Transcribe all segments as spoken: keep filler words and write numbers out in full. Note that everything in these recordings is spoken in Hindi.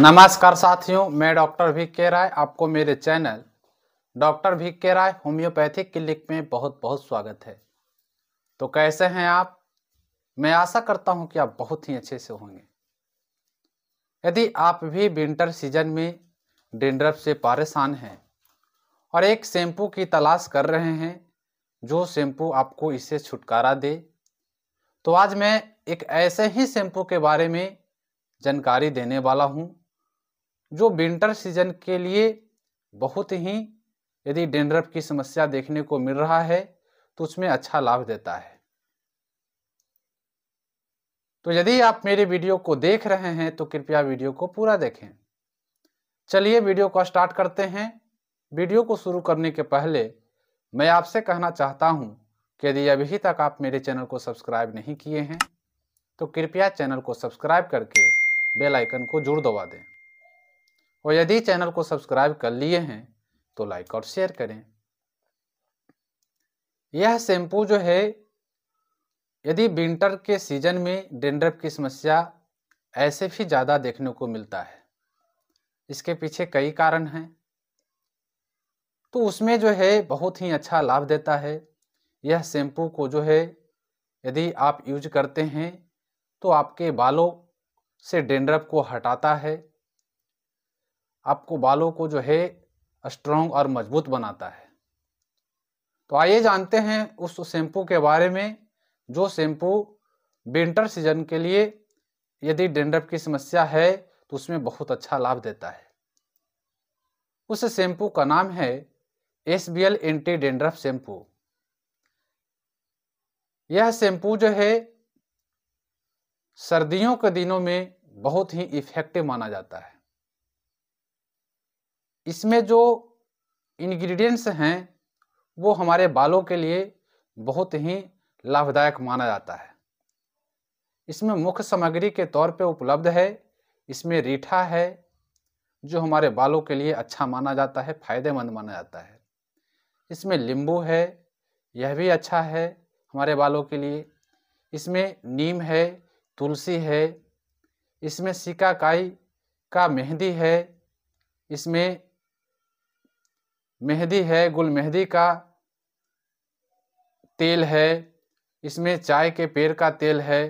नमस्कार साथियों, मैं डॉक्टर भिक्के राय, आपको मेरे channel doctor Bhikke Rai homeopathic clinic में बहुत बहुत स्वागत है। तो कैसे हैं आप? मैं आशा करता हूं कि आप बहुत ही अच्छे से होंगे। यदि आप भी विंटर सीजन में डैंड्रफ से परेशान हैं और एक शैम्पू की तलाश कर रहे हैं जो शैम्पू आपको इससे छुटकारा दे, तो आज मैं एक ऐसे ही शैम्पू के बारे में जानकारी देने वाला हूँ जो विंटर सीजन के लिए बहुत ही, यदि डैंड्रफ की समस्या देखने को मिल रहा है तो उसमें अच्छा लाभ देता है। तो यदि आप मेरे वीडियो को देख रहे हैं तो कृपया वीडियो को पूरा देखें। चलिए वीडियो को स्टार्ट करते हैं। वीडियो को शुरू करने के पहले मैं आपसे कहना चाहता हूं कि यदि अभी तक आप मेरे चैनल को सब्सक्राइब नहीं किए हैं तो कृपया चैनल को सब्सक्राइब करके बेल आइकन को जरूर दबा दें, और यदि चैनल को सब्सक्राइब कर लिए हैं तो लाइक और शेयर करें। यह शैम्पू जो है, यदि विंटर के सीजन में डैंड्रफ की समस्या ऐसे भी ज़्यादा देखने को मिलता है, इसके पीछे कई कारण हैं, तो उसमें जो है बहुत ही अच्छा लाभ देता है। यह शैम्पू को जो है यदि आप यूज करते हैं तो आपके बालों से डैंड्रफ को हटाता है, आपको बालों को जो है स्ट्रॉन्ग और मजबूत बनाता है। तो आइए जानते हैं उस शैम्पू के बारे में जो शैम्पू विंटर सीजन के लिए यदि डैंड्रफ की समस्या है तो उसमें बहुत अच्छा लाभ देता है। उस शैम्पू का नाम है एसबीएल एंटी डैंड्रफ शैंपू। यह शैम्पू जो है सर्दियों के दिनों में बहुत ही इफेक्टिव माना जाता है। इसमें जो इंग्रेडिएंट्स हैं वो हमारे बालों के लिए बहुत ही लाभदायक माना जाता है। इसमें मुख्य सामग्री के तौर पे उपलब्ध है, इसमें रीठा है जो हमारे बालों के लिए अच्छा माना जाता है, फायदेमंद माना जाता है। इसमें नींबू है, यह भी अच्छा है हमारे बालों के लिए। इसमें नीम है, तुलसी है, इसमें शिकाकाई का मेहंदी है, इसमें मेहंदी है, गुल मेहंदी का तेल है, इसमें चाय के पेड़ का तेल है।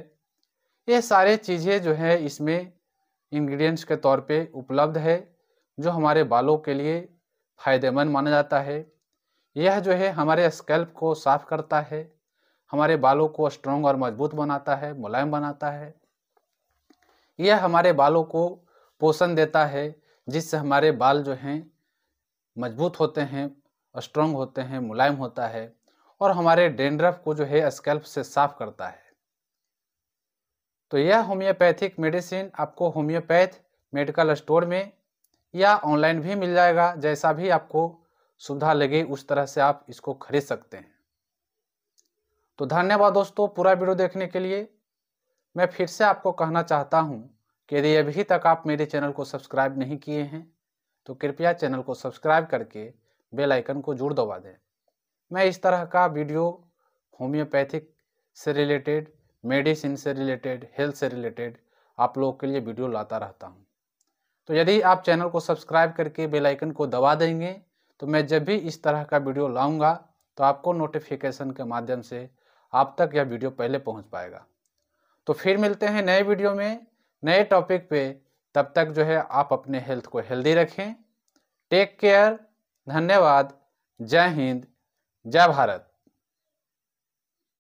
ये सारे चीज़ें जो है इसमें इंग्रेडिएंट्स के तौर पे उपलब्ध है जो हमारे बालों के लिए फायदेमंद माना जाता है। यह जो है हमारे स्कैल्प को साफ करता है, हमारे बालों को स्ट्रॉन्ग और मजबूत बनाता है, मुलायम बनाता है। यह हमारे बालों को पोषण देता है जिससे हमारे बाल जो हैं मजबूत होते हैं, स्ट्रॉन्ग होते हैं, मुलायम होता है, और हमारे डैंड्रफ को जो है स्कैल्प से साफ करता है। तो यह होम्योपैथिक मेडिसिन आपको होम्योपैथ मेडिकल स्टोर में या ऑनलाइन भी मिल जाएगा। जैसा भी आपको सुविधा लगे उस तरह से आप इसको खरीद सकते हैं। तो धन्यवाद दोस्तों पूरा वीडियो देखने के लिए। मैं फिर से आपको कहना चाहता हूं कि यदि अभी तक आप मेरे चैनल को सब्सक्राइब नहीं किए हैं तो कृपया चैनल को सब्सक्राइब करके बेल आइकन को जरूर दबा दें। मैं इस तरह का वीडियो होम्योपैथिक से रिलेटेड, मेडिसिन से रिलेटेड, हेल्थ से रिलेटेड आप लोगों के लिए वीडियो लाता रहता हूँ। तो यदि आप चैनल को सब्सक्राइब करके बेल आइकन को दबा देंगे तो मैं जब भी इस तरह का वीडियो लाऊँगा तो आपको नोटिफिकेशन के माध्यम से आप तक यह वीडियो पहले पहुंच पाएगा। तो फिर मिलते हैं नए वीडियो में नए टॉपिक पे। तब तक जो है आप अपने हेल्थ को हेल्दी रखें। टेक केयर, धन्यवाद, जय हिंद, जय भारत।